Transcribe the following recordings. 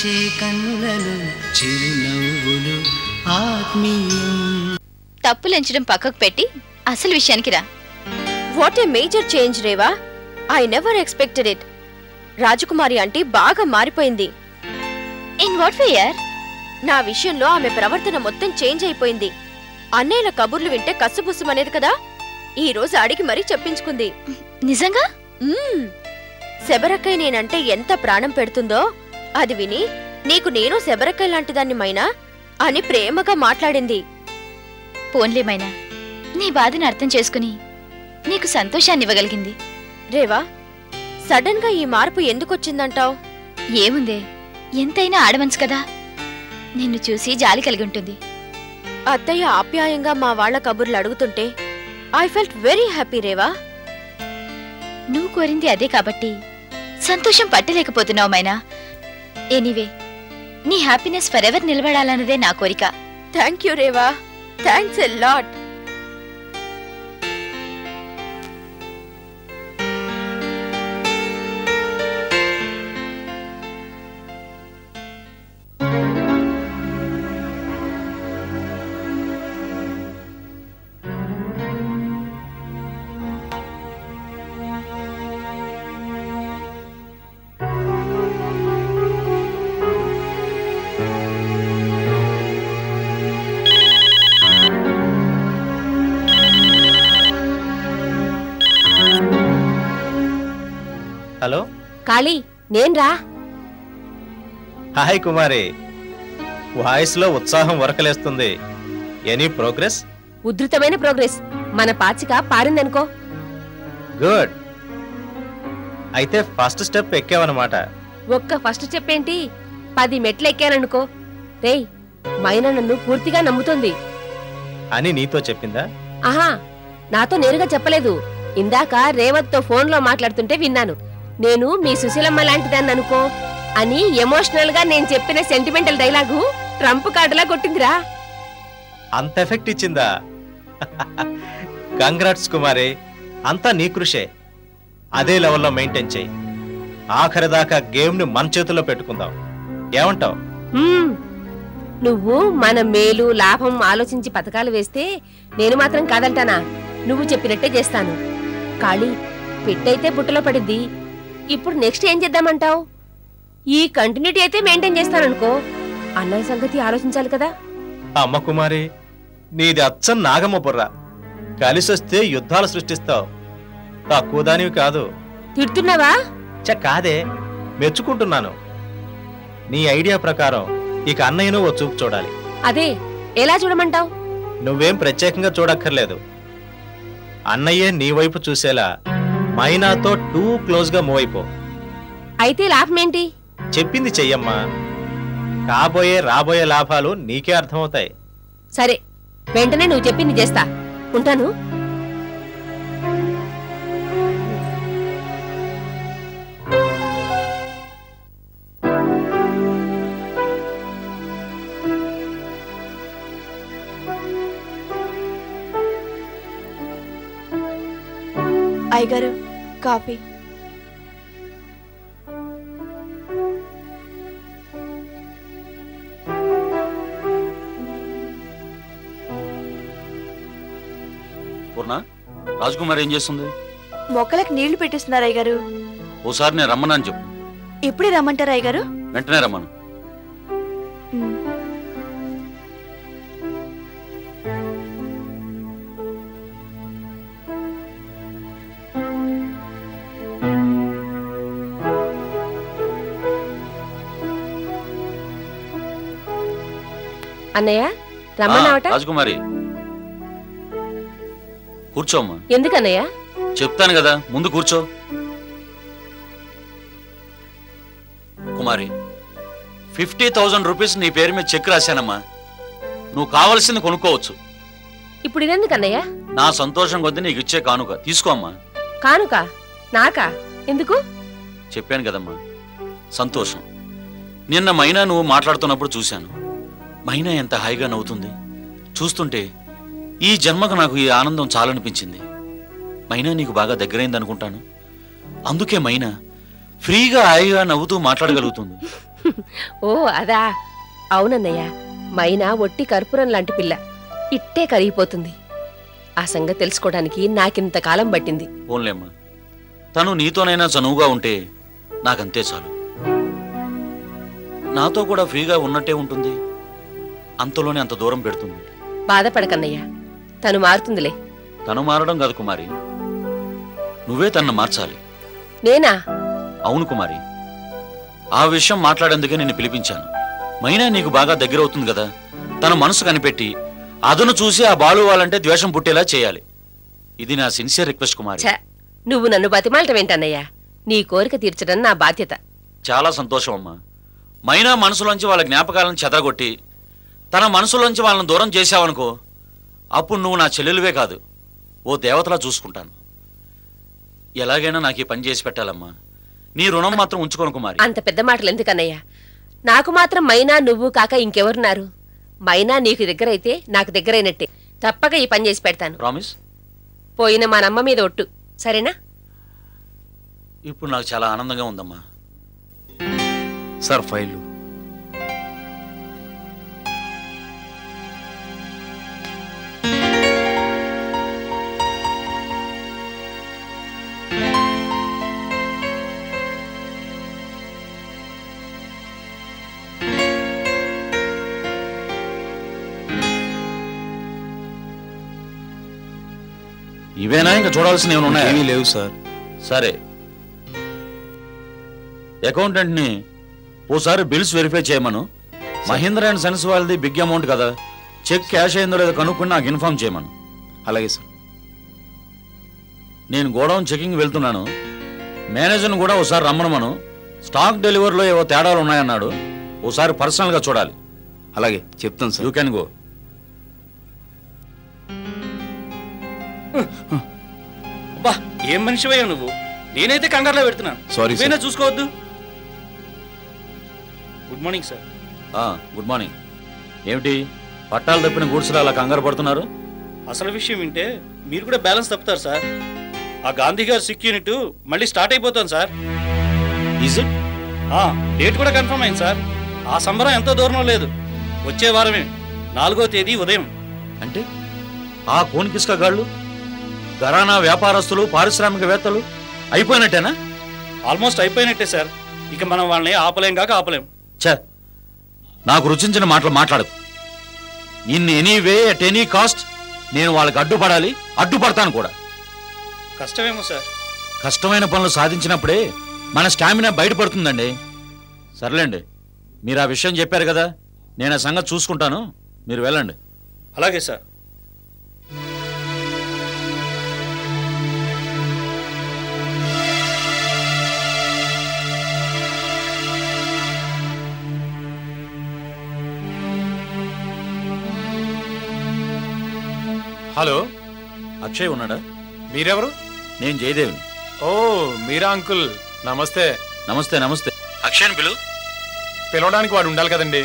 వీచే కన్నులలో చిరునవ్వులు ఆత్మీయం. తప్పులంచడం పక్కకు పెట్టి అసలు విషయానికి రా. What a major change Reva, I never expected it. Rajakumari అంటే బాగా మారిపోయింది. ఇన్ వాట్ వే యార్? నా విషయంలో ఆమె ప్రవర్తన మొత్తం చేంజ్ అయిపోయింది. అన్నయ్యల కబుర్లు వింటే కసుబుసం అనేది కదా, ఈ రోజు అడిగి మరీ చెప్పించుకుంది. నిజంగా శబరకై నేనంటే ఎంత ప్రాణం పెడుతుందో అది విని నీకు నేను శబరకై లాంటి దాన్ని మైనా అని ప్రేమగా మాట్లాడింది. పోన్లే మైనా, నీ బాధను అర్థం చేసుకుని నీకు సంతోషాన్ని ఇవ్వగలిగింది. రేవా, సడన్ గా ఈ మార్పు ఎందుకొచ్చిందంటావు? ఏముందే, ఎంతైనా ఆడమనుసు కదా, నిన్ను చూసి జాలి కలిగి ఉంటుంది. అత్తయ్య ఆప్యాయంగా మా వాళ్ల కబుర్లు అడుగుతుంటే I felt very happy Reva. నువ్వు కోరింది అదే కాబట్టి సంతోషం పట్టలేకపోతున్నావు మైనా. ఎనీవే, నీ హ్యాపీనెస్ ఫర్ ఎవర్ నిలబడాలన్నదే నా కోరిక. Thank you Reva, thanks a lot. Kali, నేను రా. హాయ్ కుమారి, వాయిస్ లో ఉత్సాహం వరకలేస్తుంది. Any progress? ఉధృతమైన ప్రోగ్రెస్. మన పాచిక పారిందనుకో. గుడ్, అయితే ఫస్ట్ స్టెప్ ఎక్కావన్నమాట. ఒక్క ఫస్ట్ స్టెప్ ఏంటి, 10 మెట్లు ఎక్కాననుకో. రేయ్, మైనా నన్ను పూర్తిగా నమ్ముతుంది అని నీతో చెప్పిందా? ఆహా, నాతో నేరుగా చెప్పలేదు. ఇందాక రేవత్ తో ఫోన్ లో మాట్లాడుతుంటే విన్నాను. నేను మీ సుశీలమ్మ లాంటిదాన్ని అనుకో అని ఎమోషనల్ గా నేను చెప్పిన సెంటిమెంటల్ డైలాగు ట్రంప్ కార్డులా కొట్టిందిరా. అంత ఎఫెక్ట్ ఇచ్చిందా? కంగ్రాట్స్ కుమారే, అంతా నీ కృషే. అదే లెవెల్లో మెయింటైన్ చేయి. ఆఖరిదాకా గేమ్ ని మన చేతుల్లో పెట్టుకుందాం, ఏమంటావు? నువ్వు మన మేలు లాభం ఆలోచించి పథకాలు వేస్తే నేను మాత్రం కాదంటానా? నువ్వు చెప్పినట్టే చేస్తాను. కాళీ, పిట్టయితే బుట్టలో పడింది. ఇప్పుడు నెక్స్ట్ ఏం చేద్దామంటావు? ఈ కంటిన్యూటీ అయితే మెయింటైన్ చేస్తాననుకో. అన్నయ్య సంగతి ఆలోచించాలి కదా. అమ్మ కుమారి, నీది అచ్చం నాగమ్మ బుర్ర. కలిసొస్తే యుద్ధాలు సృష్టిస్తావు, తక్కువ దానివి కాదు. తిడుతున్నావా? చ కాదే, మెచ్చుకుంటున్నాను. నీ ఐడియా ప్రకారం ఇక అన్నయ్యను ఓ చూపు చూడాలి. అదే ఎలా చూడమంటావు? నువ్వేం ప్రత్యేకంగా చూడక్కర్లేదు. అన్నయ్యే నీ వైపు చూసేలా మైనాతో టూ క్లోజ్ గా మూవ్ అయిపో. అయితే లాభం ఏంటి? చెప్పింది చెయ్యమ్మా, కాబోయే రాబోయే లాభాలు నీకే అర్థమవుతాయి. సరే, వెంటనే నువ్వు చెప్పింది చేస్తా. ఉంటాను. అయ్యగారు, కాఫీ. పూర్ణ, రాజకుమారి ఏం చేస్తుంది? మొక్కలకు నీళ్లు పెట్టిస్తున్నారు అయ్యగారు. ఓసారి నేను రమ్మన్నా అని చెప్పు. ఎప్పుడే రమ్మంటారు అయ్యగారు? వెంటనే రమ్మను. అన్నయ్య, రమ్మన్నావట? రాజకుమారి, కూర్చోమ్మా. ఎందుకన్నయ్య? చెప్తాను కదా, ముందు కూర్చో. కుమారి, 50,000 రూపీస్ నీ పేరు మీద చెక్ రాశానమ్మా. నువ్వు కావలసింది కొనుక్కోవచ్చు. ఇప్పుడు ఇదెందుకన్నయ్య? నా సంతోషం కొద్ది నీకు ఇచ్చే కానుక. తీసుకోమ్మా. కానుక నాకా? ఎందుకు? చెప్పాను కదమ్మా, సంతోషం. నిన్న మైనా నువ్వు మాట్లాడుతున్నప్పుడు చూశాను. మైనా ఎంత హాయిగా నవ్వుతుంది. చూస్తుంటే ఈ జన్మకు నాకు ఈ ఆనందం చాలనిపించింది. మైనా నీకు బాగా దగ్గరైంది అనుకుంటాను. అందుకే మైనా ఫ్రీగా హాయిగా నవ్వుతూ మాట్లాడగలుగుతుంది. ఓ అదా అవునన్నయ్య, మైనా ఒట్టి కర్పూరం లాంటి పిల్ల, ఇట్టే కరిగిపోతుంది. ఆ సంగతి తెలుసుకోవడానికి నాకింత కాలం పట్టింది. ఓన్లేమ్మా, తను నీతోనైనా చనువుగా ఉంటే నాకంతే చాలు. నాతో కూడా ఫ్రీగా ఉన్నట్టే ఉంటుంది, అంతలోనే అంత దూరం పెడుతుంది. బాధపడకన్నయ్య, తను మారుతుందిలే. తను మారడం కాదు కుమారి, నువ్వే తన్ను మార్చాలి. నేనా? అవును కుమారి, ఆ విషయం మాట్లాడేందుకే నేను పిలిపించాను. మైనా నీకు బాగా దగ్గర అవుతుంది కదా, తన మనసు కనిపెట్టి అదను చూసి ఆ బాలు వాళ్ళంటే ద్వేషం పుట్టేలా చేయాలి. ఇది నా సిన్సియర్ రిక్వెస్ట్ కుమారి. నువ్వు నన్ను బతిమాలటమేంటన్నయ్యా, నీ కోరిక తీర్చడం నా బాధ్యత. చాలా సంతోషం అమ్మా. మైనా మనసులోంచి వాళ్ళ జ్ఞాపకాలను చెదరగొట్టి తన మనసులోంచి వాళ్ళని దూరం చేశావనుకో, అప్పుడు నువ్వు నా చెల్లెలువే కాదు, ఓ దేవతలా చూసుకుంటాను. ఎలాగైనా నాకు ఈ పని చేసి పెట్టాలమ్మా, నీ రుణం మాత్రం ఉంచుకోను కుమారి. అంత పెద్ద మాటలు ఎందుకన్నయ్యా, నాకు మాత్రం మైనా నువ్వు కాక ఇంకెవరున్నారు? మైనా నీకు దగ్గరైతే నాకు దగ్గరైనట్టే, తప్పక ఈ పని చేసి పెడతాను. ప్రామిస్? పోయిన మా నమ్మ మీద ఒట్టు, సరేనా? ఇప్పుడు నాకు చాలా ఆనందంగా ఉందమ్మా. Sir file. ఇవేనా ఇంకా చూడాల్సిన ఏమైనా ఉన్నాయా? ఏమీ లేవు సార్. సరే, అకౌంటెంట్ని ఓసారి బిల్స్ వెరిఫై చేయమను. మహీంద్ర అండ్ సన్స్ వాళ్ళది బిగ్ అమౌంట్ కదా, చెక్ క్యాష్ అయిందో లేదో కనుక్కుని నాకు ఇన్ఫార్మ్ చేయమను. అలాగే సార్. నేను గోడౌన్ చెకింగ్ వెళ్తున్నాను, మేనేజర్ని కూడా ఒకసారి రమ్మను. స్టాక్ డెలివరీలో ఏవో తేడాలు ఉన్నాయన్నాడు, ఓసారి పర్సనల్గా చూడాలి. అలాగే చెప్తాను సార్. You can go. అబ్బా, ఏం మనిషివయ్యా నువ్వు! నేనైతే కంగారులో పెడుతున్నాను. Sorry sir. చూసుకోవద్దు. Good morning sir. Good morning. ఏమిటి పట్టాలు తప్పిన గూడ్స్లో అలా కంగారు పడుతున్నారు? అసలు విషయం వింటే మీరు కూడా బ్యాలెన్స్ తప్పుతారు సార్. ఆ గాంధీ గారు సిక్ యూనిట్ మళ్ళీ స్టార్ట్ అయిపోతాను సార్. డేట్ కూడా కన్ఫర్మ్ అయింది సార్. ఆ సంబరం ఎంతో దూరం లేదు, వచ్చే వారమే 4వ తేదీ ఉదయం. అంటే ఆ కోన్కిస్క గాళ్ళు, ఘరానా వ్యాపారస్తులు, పారిశ్రామికవేత్తలు అయిపోయినట్టేనా? ఆల్మోస్ట్ అయిపోయినట్టే సార్. ఇక మనం వాళ్ళని ఆపలేం కాక ఆపలేం. చ, నాకు రుచించిన మాటలు మాట్లాడదు. In anyway at any cost నేను వాళ్ళకి అడ్డుపడాలి, అడ్డుపడతాను కూడా. కష్టమేమో సార్. కష్టమైన పనులు సాధించినప్పుడే మన స్టామినా బయటపడుతుందండి. సర్లేండి, మీరు ఆ విషయం చెప్పారు కదా, నేను ఆ సంగతి చూసుకుంటాను, మీరు వెళ్ళండి. అలాగే సార్. హలో, అక్షయ్ ఉన్నాడా? మీరెవరు? నేను జయదేవి. ఓ మీరా అంకుల్, నమస్తే. నమస్తే నమస్తే. అక్షయ్ని పిలవడానికి వాడు ఉండాలి కదండి.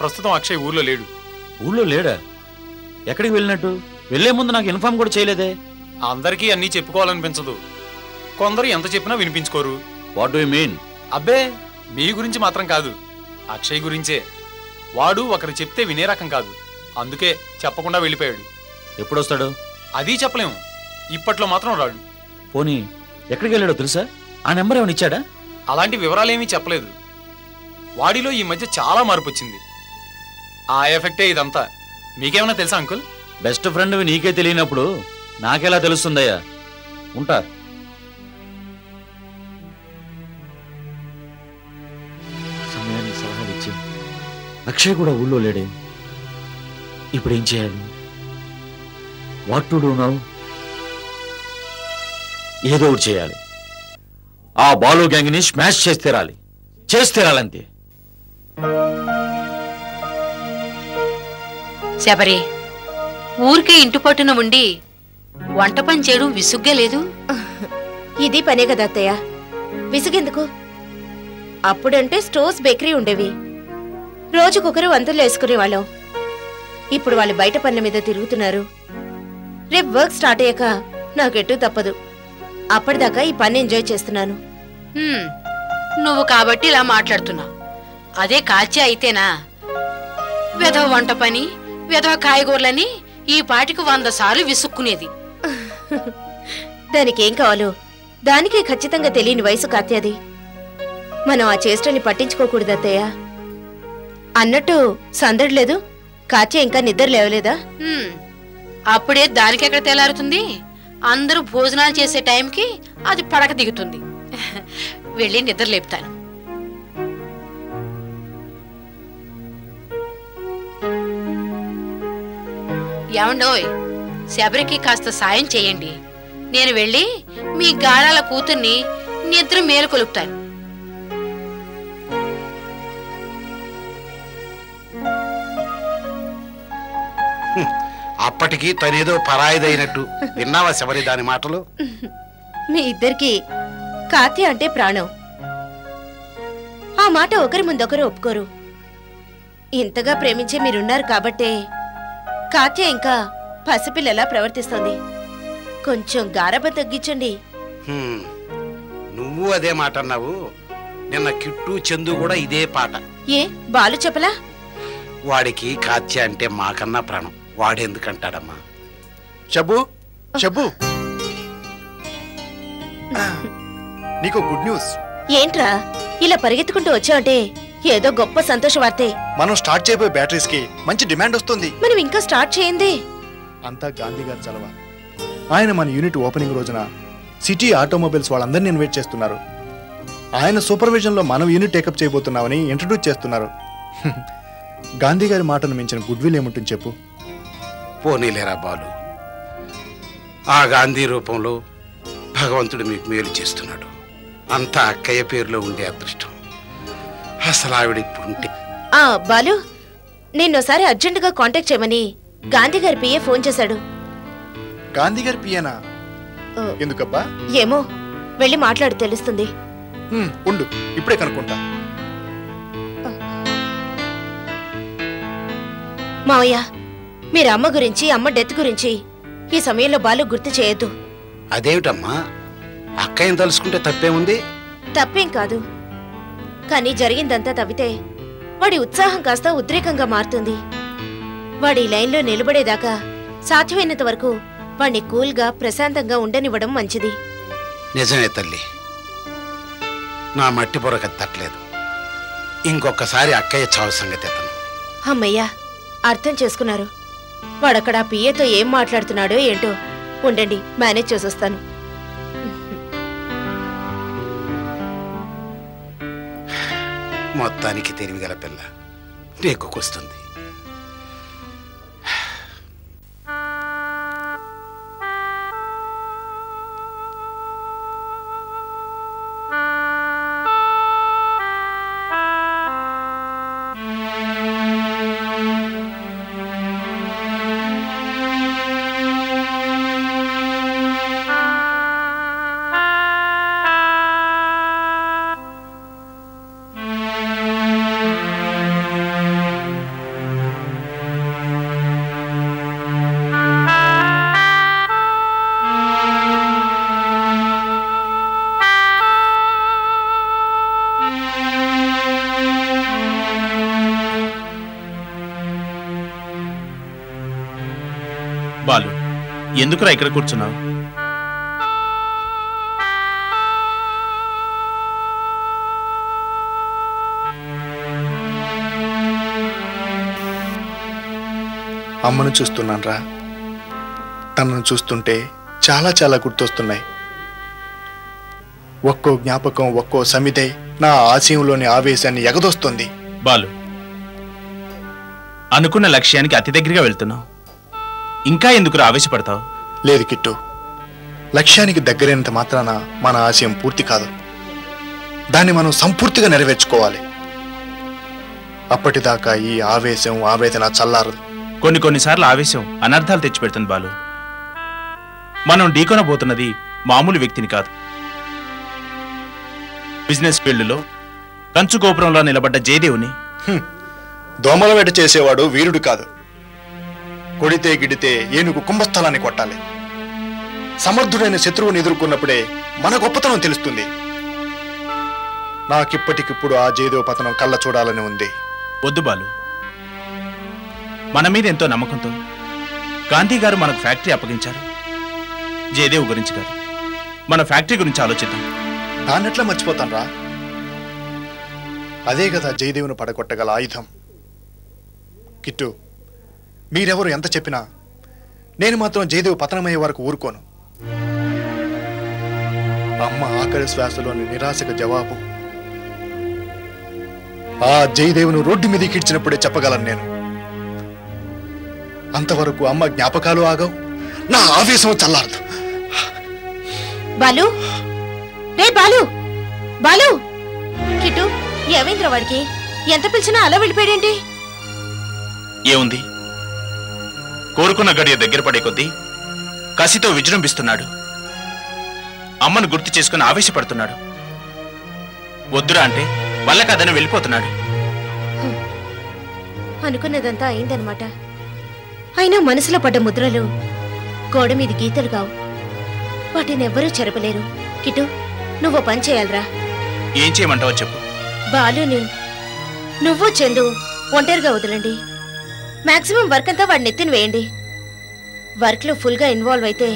ప్రస్తుతం అక్షయ్ ఊర్లో లేడు. ఊర్లో లేడా? ఎక్కడికి వెళ్ళినట్టు? వెళ్లే ముందు నాకు ఇన్ఫార్మ్ కూడా చేయలేదే. అందరికీ అన్నీ చెప్పుకోవాలనిపించదు, కొందరు ఎంత చెప్పినా వినిపించుకోరు. What do you mean? అబ్బే, మీ గురించి మాత్రం కాదు, అక్షయ్ గురించే. వాడు ఒకరు చెప్తే వినే రకం కాదు, అందుకే చెప్పకుండా వెళ్ళిపోయాడు. ఎప్పుడొస్తాడు? అది చెప్పలేము, ఇప్పట్లో మాత్రం రాడు. పోనీ ఎక్కడికి వెళ్ళాడో తెలుసా? ఆ నెంబర్ ఏమైనా ఇచ్చాడా? అలాంటి వివరాలేమీ చెప్పలేదు. వాడిలో ఈ మధ్య చాలా మార్పు వచ్చింది, ఆ ఎఫెక్టే ఇదంతా. మీకేమైనా తెలుసా అంకుల్? బెస్ట్ ఫ్రెండ్వి నీకే తెలియనప్పుడు నాకెలా తెలుస్తుందయ్యా. ఉంటా. సమయాన్ని సలహాలు ఇచ్చి అక్షయ్ కూడా ఊళ్ళో లేడే, ఇప్పుడేం చేయాలి? What to do now? ఏదో ఒకటి చేయాలి. ఆ బాలు గ్యాంగ్ని స్మాష్ చేసి తీరాలి, చేసి తీరాలంతే. శబరి, ఊరికే ఇంటి పట్టున ఉండి వంట పని చేయడం విసుగ్గా లేదు? ఇది పనే కదా అత్తయ్య, విసుగెందుకు? అప్పుడంటే స్టోర్స్, బేకరీ ఉండేవి, రోజుకొకరు వంటలు వేసుకునేవాళ్ళం. ఇప్పుడు వాళ్ళు బయట పనుల మీద తిరుగుతున్నారు. రేపు వర్క్ స్టార్ట్ అయ్యాక నాకెట్టూ తప్పదు, అప్పటిదాకా ఈ పని ఎంజాయ్ చేస్తున్నాను. నువ్వు కాబట్టి ఇలా మాట్లాడుతున్నావు, అదే కాచి అయితేనా వెధవ వంట పని వెధవ కాయగూరలని ఈ పాటికి 100 సార్లు విసుక్కునేది. దానికి ఏం కావాలో దానికి ఖచ్చితంగా తెలియని వయసు కాత్యాది. మనం ఆ చేష్టల్ని పట్టించుకోకూడదు అత్తయ్య. అన్నట్టు సందడలేదు కాచి ఇంకా నిద్ర లేవలేదా? అప్పుడే దానికి ఎక్కడ తేలారుతుంది. అందరూ భోజనాలు చేసే టైంకి అది పడక దిగుతుంది. వెళ్ళి నిద్ర లేపుతాను. ఏమండోయ్ శబరికి కాస్త సాయం చేయండి. నేను వెళ్ళి మీ గారాల కూతుర్ని నిద్ర మేలుకొలుపుతాను. అప్పటికి తనేదో పరాయిదైనట్టు. విన్నావా శబరి దాని మాటలు? మీ ఇద్దరికి కాత్య అంటే ప్రాణం. ఆ మాట ఒకరి ముందొకరు ఒప్పుకోరు. ఇంతగా ప్రేమించే మీరున్నారు కాబట్టే కాత్య ఇంకా పసిపిల్లలా ప్రవర్తిస్తోంది. కొంచెం గారబ తగ్గించండి. నువ్వు అదే మాట అన్నావు. నిన్న కిట్టు చందు కూడా ఇదే పాట. ఏ బాలు చెప్పలా? వాడికి కాత్య అంటే మాకన్నా ప్రాణం. వాడెందుకంటాడమ్మా? చెబు చెబు. నీకు గుడ్ న్యూస్. ఏంట్రా ఇలా పరిగెత్తుకుంటూ వచ్చావంటే ఏదో గొప్ప సంతోష వార్తే. మనం స్టార్ట్ చేయబోయే బ్యాటరీస్ కి మంచి డిమాండ్ వస్తుంది. మనం ఇంకా స్టార్ట్ చేయండి. అంతా గాంధీ గారి చలవ. ఆయన మన యూనిట్ ఓపెనింగ్ రోజున సిటీ ఆటోమొబైల్స్ వాళ్ళందరినీ ఇన్వైట్ చేస్తున్నారు. ఆయన సూపర్విజన్ లో మనం యూనిట్ టేకప్ చేయబోతున్నామని ఇంట్రడ్యూస్ చేస్తున్నారు. గాంధీ గారి మాటను మించిన గుడ్ విల్ ఏముంటుంది చెప్పు. పోనీలేరా బాలు, ఆ గాంధీ రూపంలో భగవంతుడు మీకు మేలు చేస్తున్నాడు. అంతా అక్కయ్య పేరులో ఉండే అదృష్టం. అసలు ఆవిడ ఇప్పుడు ఉంటే బాలు నిన్నోసారి అర్జెంటుగా కాంటాక్ట్ చేయమని గాంధీ గారి పిఏ ఫోన్ చేశాడు. గాంధీ గారి పిఏనా? ఎందుకబ్బా? ఏమో వెళ్ళి మాట్లాడి తెలుస్తుంది. ఉండు ఇప్పుడే కనుక్కుంటా. మావయ్య మీరు అమ్మ గురించి, అమ్మ డెత్ గురించి ఈ సమయంలో బాలు గుర్తు చేయొద్దు. అదేమిటమ్మా? అక్కయ్యం తలుసుకుంటే తప్పేముంది? తప్పేం కాదు, కానీ జరిగిందంతా తవ్వితే వాడి ఉత్సాహం కాస్త ఉద్రేకంగా మారుతుంది. వాడి లైన్లో నిలబడేదాకా సాధ్యమైనంత వరకు వాడిని కూల్గా ప్రశాంతంగా ఉండనివ్వడం మంచిది. నిజమే తల్లి, నా మట్టి పొరక తట్టలేదు. ఇంకొకసారి అక్కయ్య చావు సంగతి అమ్మయ్యా అర్థం చేసుకున్నారు. వాడక్కడ పిఏతో ఏం మాట్లాడుతున్నాడో ఏంటో. ఉండండి మేనేజ్ చేసేస్తాను. మొత్తానికి తెలివిగల పిల్ల రేకుకొస్తుంది. ఎందుకురా ఇక్కడ కూర్చున్నావు? అమ్మను చూస్తున్నాను రా. తనను చూస్తుంటే చాలా చాలా గుర్తొస్తున్నాయి. ఒక్కో జ్ఞాపకం ఒక్కో సమితే నా ఆశయంలోని ఆవేశాన్ని ఎగదొస్తుంది. బాలు, అనుకున్న లక్ష్యానికి అతి దగ్గరగా వెళ్తున్నావు. ఇంకా ఎందుకు ఆవేశపడతావు? లేదు కిట్టు, లక్ష్యానికి దగ్గరైనంత మాత్రాన మన ఆశయం పూర్తి కాదు. దాన్ని మనం సంపూర్తిగా నెరవేర్చుకోవాలి. అప్పటిదాకా ఈ ఆవేశం ఆవేదన చల్లారదు. కొన్నిసార్లు ఆవేశం అనర్థాలు తెచ్చిపెడుతుంది బాలు. మనం ఢీకొనబోతున్నది మామూలు వ్యక్తిని కాదు. బిజినెస్ ఫీల్డ్లో కంచు గోపురంలో నిలబడ్డ జయదేవుని. దోమల వేట చేసేవాడు వీరుడు కాదు. కొడితే గిడితే ఏనుగు కుంభస్థలాన్ని కొట్టాలి. సమర్థుడైన శత్రువుని ఎదుర్కొన్నప్పుడే మన గొప్పతనం తెలుస్తుంది. నాకిప్పటికిప్పుడు ఆ జీవోపతనం కళ్ళ చూడాలని ఉంది. వద్దు బాలు, మన మీద ఎంతో నమ్మకంతో గాంధీ గారు మనకు ఫ్యాక్టరీ అప్పగించారు. జయదేవ్ గురించి కాదు, మన ఫ్యాక్టరీ గురించి ఆలోచిద్దాం. దాన్నెట్లా మర్చిపోతాను రా, అదే కదా జయదేవుని పడగొట్టగల ఆయుధం. కిట్టు, మీరెవరు ఎంత చెప్పినా నేను మాత్రం జయదేవ్ పతనమయ్యే వరకు ఊరుకోను. అమ్మ ఆఖరి శ్వాసలోని నిరాశకు జవాబు ఆ జయదేవును రోడ్డు మీదకి ఇడ్చినప్పుడే చెప్పగలను నేను. అంతవరకు అమ్మ జ్ఞాపకాలు ఆగవు, నా ఆవేశం చల్లారదు. బాలు, రే బాలు, బాలు, కిట్టు, ఏమైందిరా వాడికి? ఎంత పిలిచినా అలా వెళ్ళిపోయాడేంటి? ఏముంది, కోరుకున్న గడియ దగ్గర పడే కొద్దీ కసితో విజృంభిస్తున్నాడు. అమ్మను గుర్తు చేసుకుని ఆవేశపడుతున్నాడు. వద్దురా అంటే వల్ల కాదని వెళ్ళిపోతున్నాడు. అనుకున్నదంతా అయిందనమాట. అయినా మనసులో పడ్డ ముద్రలు గోడ మీద గీతలు కావు, వాటిని ఎవ్వరూ చెరపలేరు. కిటు, నువ్వు పని చేయాలరా. ఏం చేయమంటావో చెప్పు. బాలుని నువ్వు చందు ఒంటరిగా వదలండి. మాక్సిమం వర్క్ అంతా వాడిని ఎత్తిని వేయండి. వర్క్లో ఫుల్గా ఇన్వాల్వ్ అయితే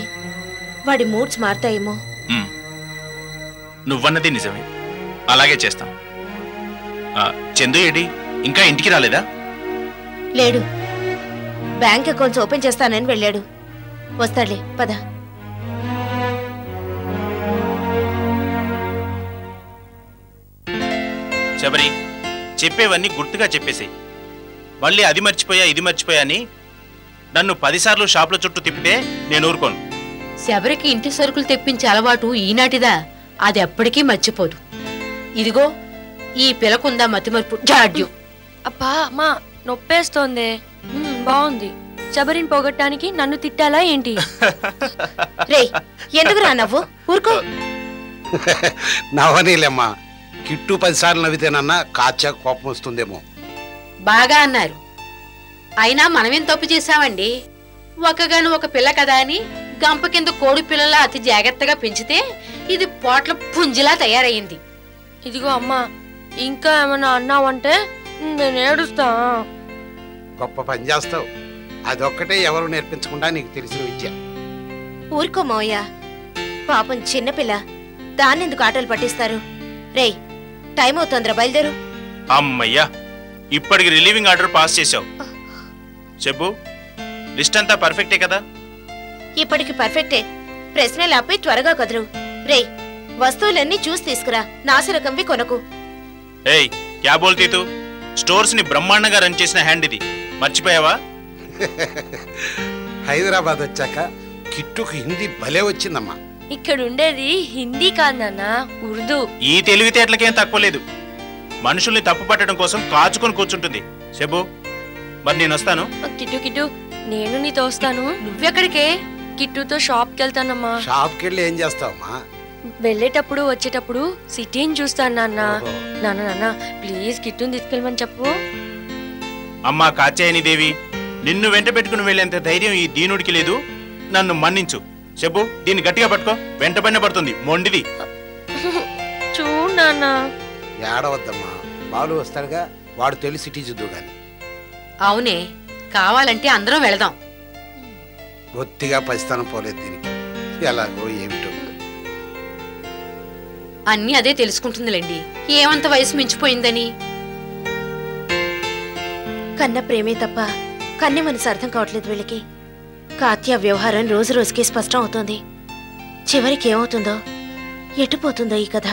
వాడి మూడ్స్ మారుతాయేమో. నువ్వన్నది నిజమే, అలాగే చేస్తాం. చందు ఏడి ఇంకా ఇంటికి రాలేదా? లేడు, బ్యాంక్ అకౌంట్స్ ఓపెన్ చేస్తానని వెళ్ళాడు. వస్తాడులే, పద. శబరి, చెప్పేవన్నీ గుర్తుగా చెప్పేసి మళ్ళీ అది మర్చిపోయా ఇది మర్చిపోయా అని నన్ను 10 సార్లు షాపుల చుట్టూ తిప్పితే నేను ఊరుకోను. శబరికి ఇంటి సరుకులు తెప్పించే అలవాటు ఈనాటిదా, అది ఎప్పటికీ మర్చిపోదు. ఇదిగో ఈ పిలకుందా మతిమరుపు జాడ్యం. అబ్బా అమ్మా, నొప్పేస్తోంది. బాగుంది, శబరిని పోగొట్టడానికి నన్ను తిట్టాలా ఏంటి? రేయ్, ఎందుకురా నవ్వు? ఊరుకో. నవ్వనీలేమ్మా, కిట్టు 10 సార్లు నవ్వితేనన్నా కాచా కోపం వస్తుందేమో. బాగా అన్నారు. అయినా మనమేం తప్పు చేశామండి? ఒకగాను ఒక పిల్ల కదా అని గంప కింద కోడి పిల్లలా అతి జాగ్రత్తగా పెంచితే ఇది పోట్ల పుంజిలా తయారైంది. ఇదిగో అమ్మా, ఇంకా ఏమైనా అన్నావంటే నేను ఏడుస్తా. గొప్ప పని చేస్తావు, అదొక్కటే ఎవరు నేర్పించకుండా నీకు తెలిసిన విద్య. ఊరుకో మావయ్య, పాపం చిన్నపిల్ల, దాన్నెందుకు ఆటలు పట్టిస్తారు? రేయ్, టైం అవుతుందిరా, బయలుదేరు. అమ్మయ్యా, ఇప్పటికి రిలీవింగ్ ఆర్డర్ పాస్ చేసావు. చెప్పు, లిస్ట్ అంతా పర్ఫెక్టే కదా? ఇప్పటికి పర్ఫెక్టే, ప్రశ్న లేపి త్వరగా కదరు. రేయ్, వస్తువులన్నీ చూసి తీసుకురా, నాసిరకంవి కొనకు. ఏయ్, క్యా బోల్తీ తూ? స్టోర్స్ ని బ్రహ్మాండంగా రన్ చేసిన హ్యాండ్ ఇది, మర్చిపోయావా? హైదరాబాద్ వచ్చాక కిట్టుకు హిందీ భలే వచ్చిందమ్మా. ఇక్కడ ఉండేది హిందీ కాదన్నా, ఉర్దూ. ఈ తెలివితేటలకేం తక్కువ లేదు, మనుషుల్ని తప్పు పట్టడం కోసం కాచుకొని కూర్చుంటుంది. శబు, మరి నేను వస్తాను. కిట్టు, కిట్టు, నేను నీతో వస్తాను. నువ్వెక్కడికే? కిట్టుతో షాప్కి వెళ్తానమ్మా. షాప్కి వెళ్ళి ఏం చేస్తావమ్మా? వెళ్ళేటప్పుడు వచ్చేటప్పుడు సిటీని చూస్తాను. నాన్న నాన్న నాన్న ప్లీజ్ కిట్టుని తీసుకెళ్ళమని చెప్పు. అమ్మా కాచాయని దేవి, నిన్ను వెంట పెట్టుకుని వెళ్ళేంత ధైర్యం ఈ దీనుడికి లేదు, నన్ను మన్నించు. చెప్పు, దీన్ని గట్టిగా పట్టుకో, వెంట పైన పడుతుంది మొండిది. చూ నాన్న, ఏడవద్దమ్మా, బాలు వస్తాడుగా, వాడు తొలి సిటీ చూద్దు గాని. అవునే, కావాలంటే అందరం వెళదాం. బొత్తిగా పసితనం పోలేదు దీనికి, ఎలాగో ఏమిటో అన్నీ అదే తెలుసుకుంటుందిలేండి, ఏమంత వయసు మించిపోయిందని. కన్న ప్రేమే తప్ప కన్నె మనసు అర్థం కావట్లేదు వీళ్ళకి. కాత్య వ్యవహారం రోజు రోజుకి స్పష్టం అవుతోంది. చివరికి ఏమవుతుందో, ఎటుపోతుందో ఈ కథ.